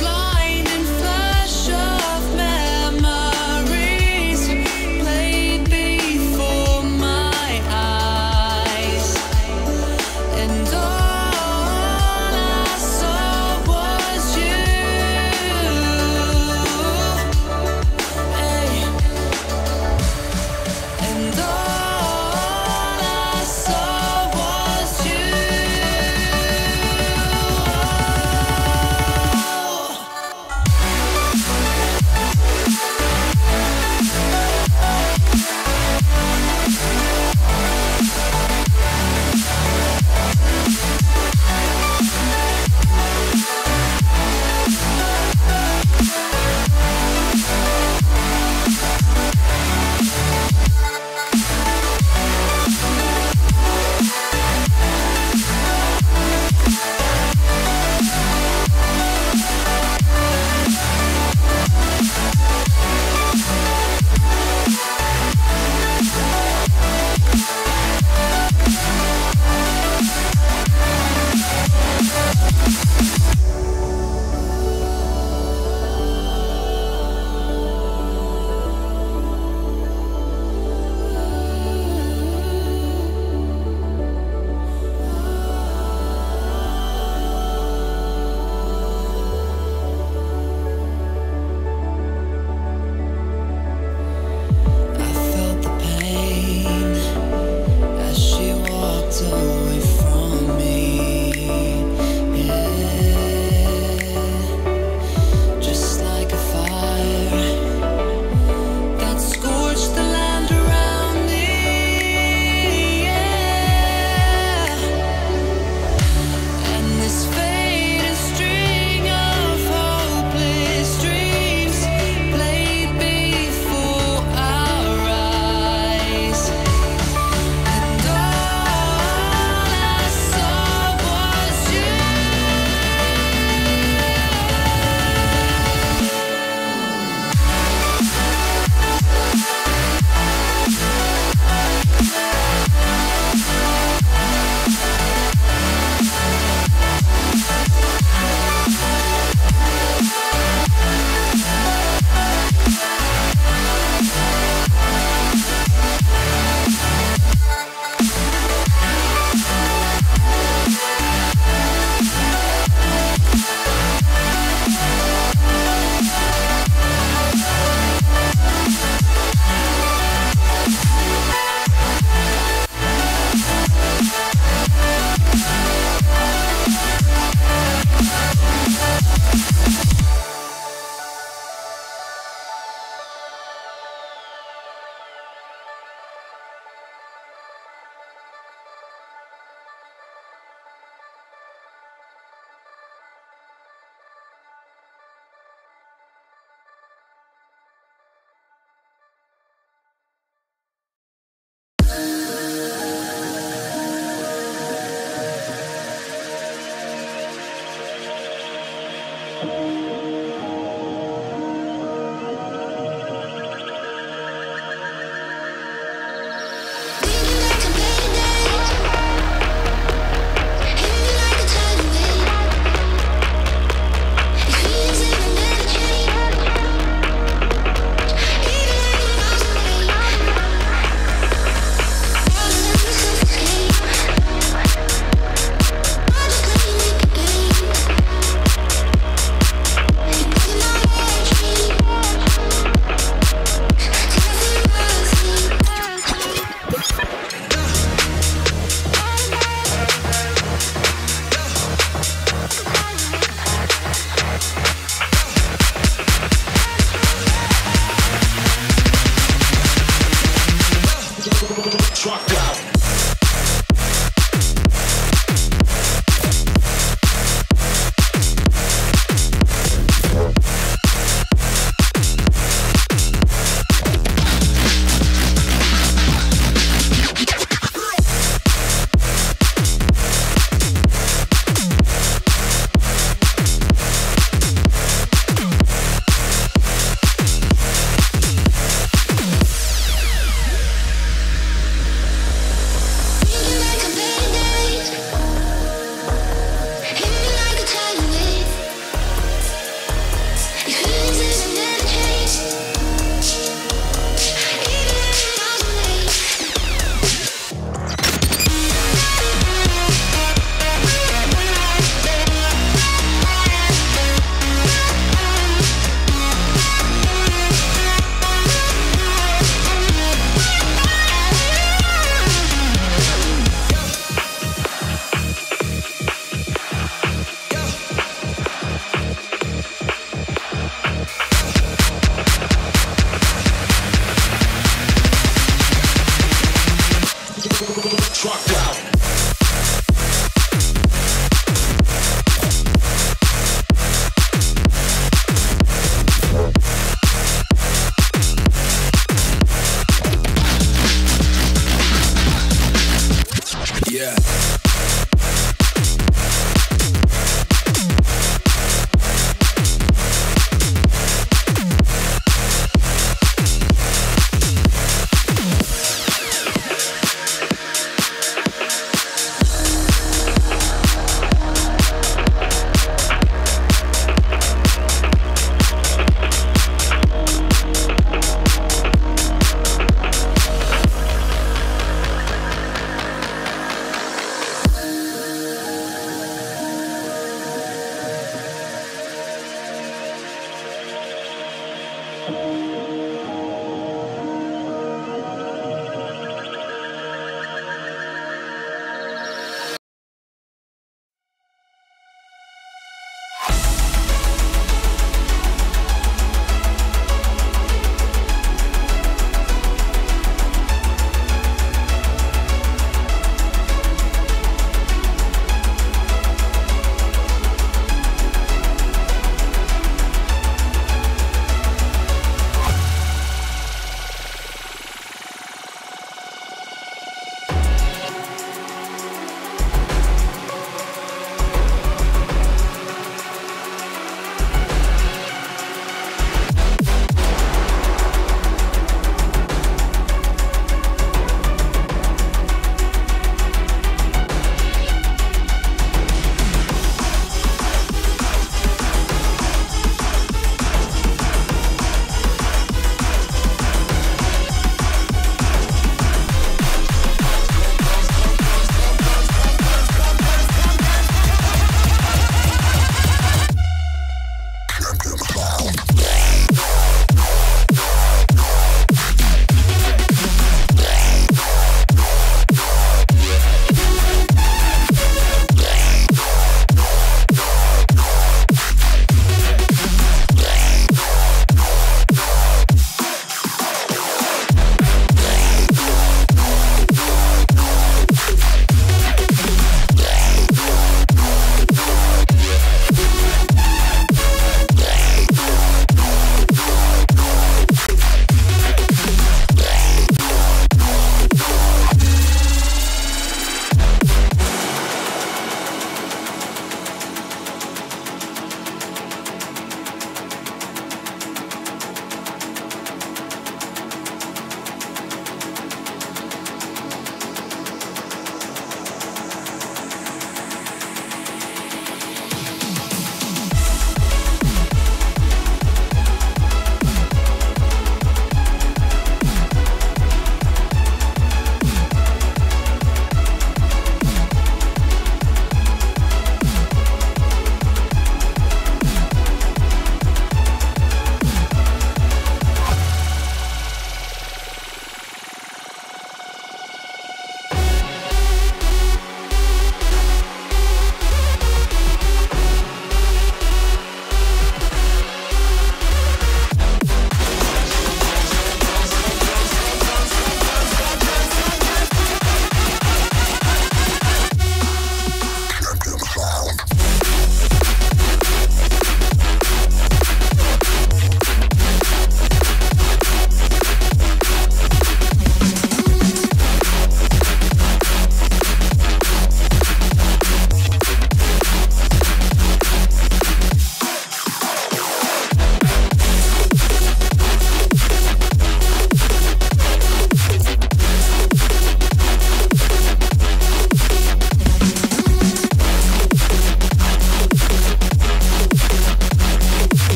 blood